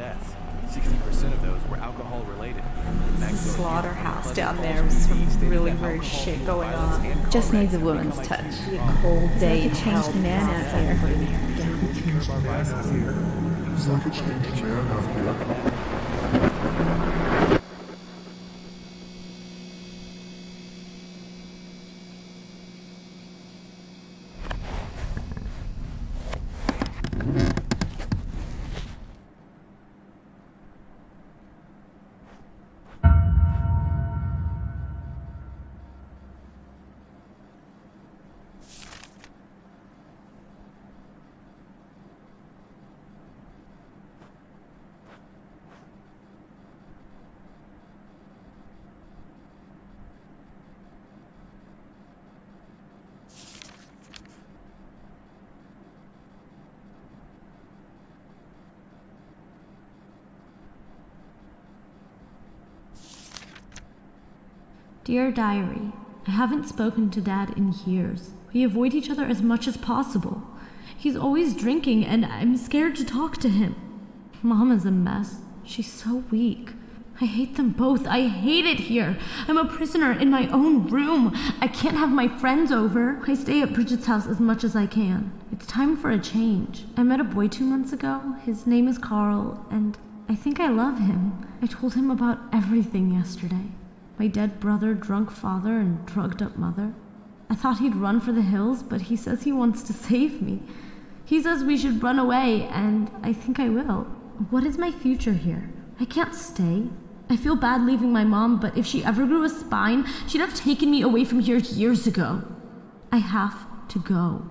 deaths, 60% of those were alcohol related. Slaughterhouse down there was some really weird shit going on. Just needs a woman's touch. A cold day. It's like a changed man out there. It's like a changed man out there. Dear Diary, I haven't spoken to Dad in years. We avoid each other as much as possible. He's always drinking and I'm scared to talk to him. Mom is a mess. She's so weak. I hate them both. I hate it here. I'm a prisoner in my own room. I can't have my friends over. I stay at Bridget's house as much as I can. It's time for a change. I met a boy 2 months ago. His name is Carl and I think I love him. I told him about everything yesterday. My dead brother, drunk father, and drugged up mother. I thought he'd run for the hills, but he says he wants to save me. He says we should run away, and I think I will. What is my future here? I can't stay. I feel bad leaving my mom, but if she ever grew a spine, she'd have taken me away from here years ago. I have to go.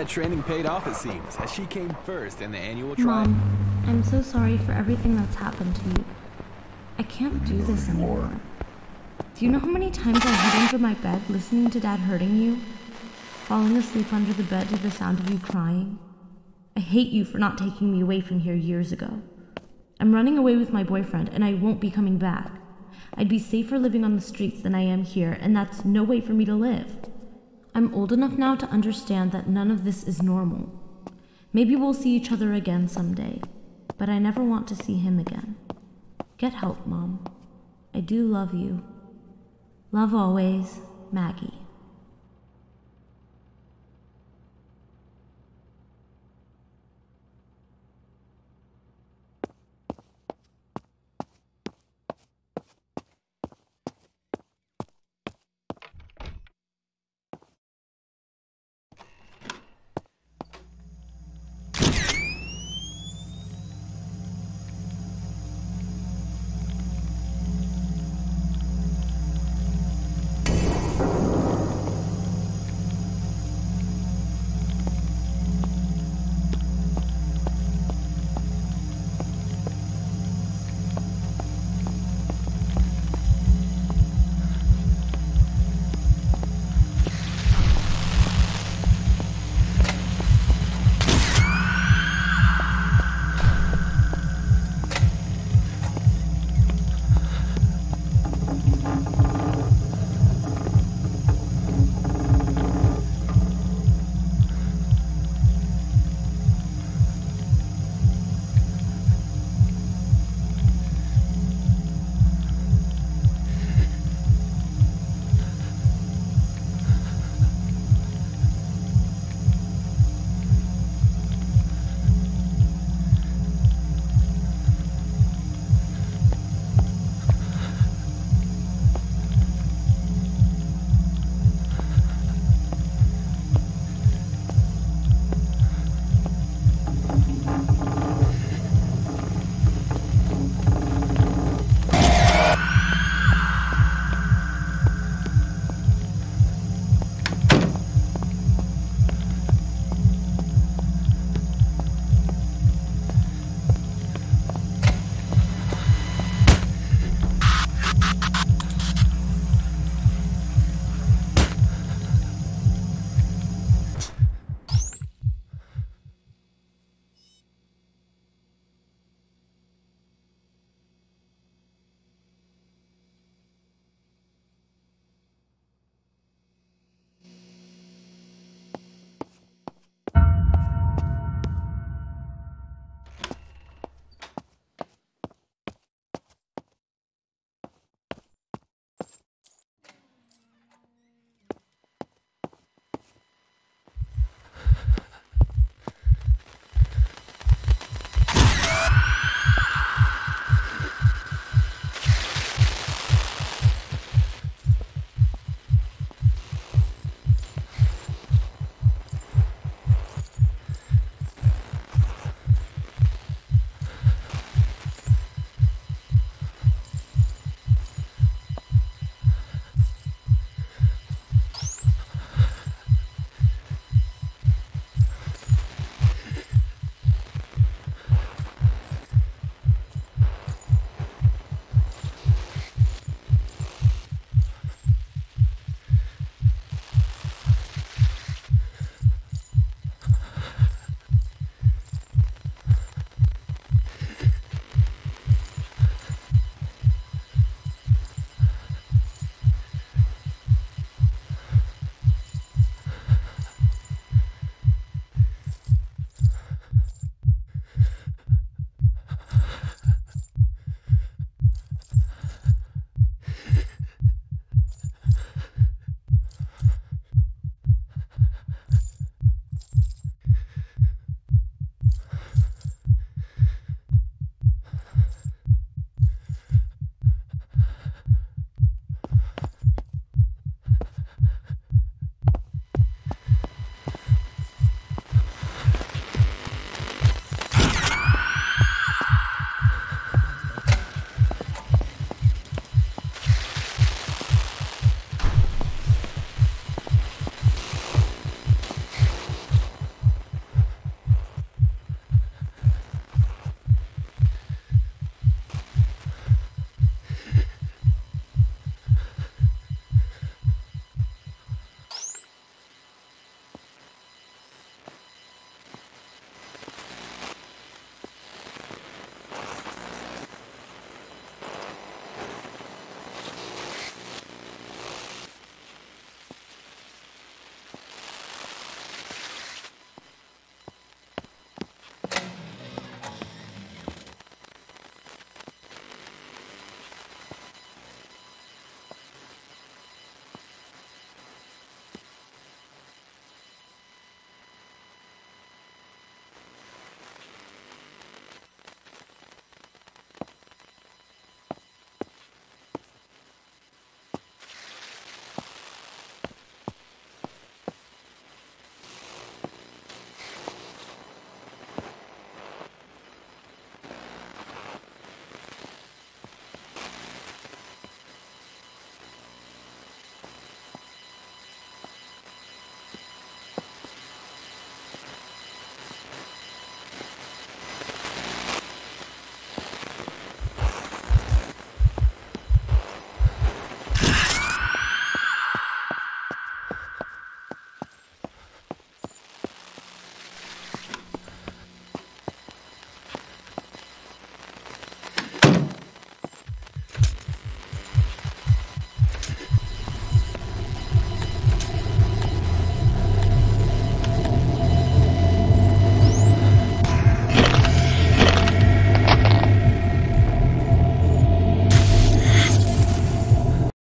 that training paid off, it seems, as she came first in the annual trial. Mom, I'm so sorry for everything that's happened to you. I can't do this anymore. Do you know how many times I hid under my bed listening to Dad hurting you? Falling asleep under the bed to the sound of you crying? I hate you for not taking me away from here years ago. I'm running away with my boyfriend, and I won't be coming back. I'd be safer living on the streets than I am here, and that's no way for me to live. I'm old enough now to understand that none of this is normal. Maybe we'll see each other again someday, but I never want to see him again. Get help, Mom. I do love you. Love always, Maggie.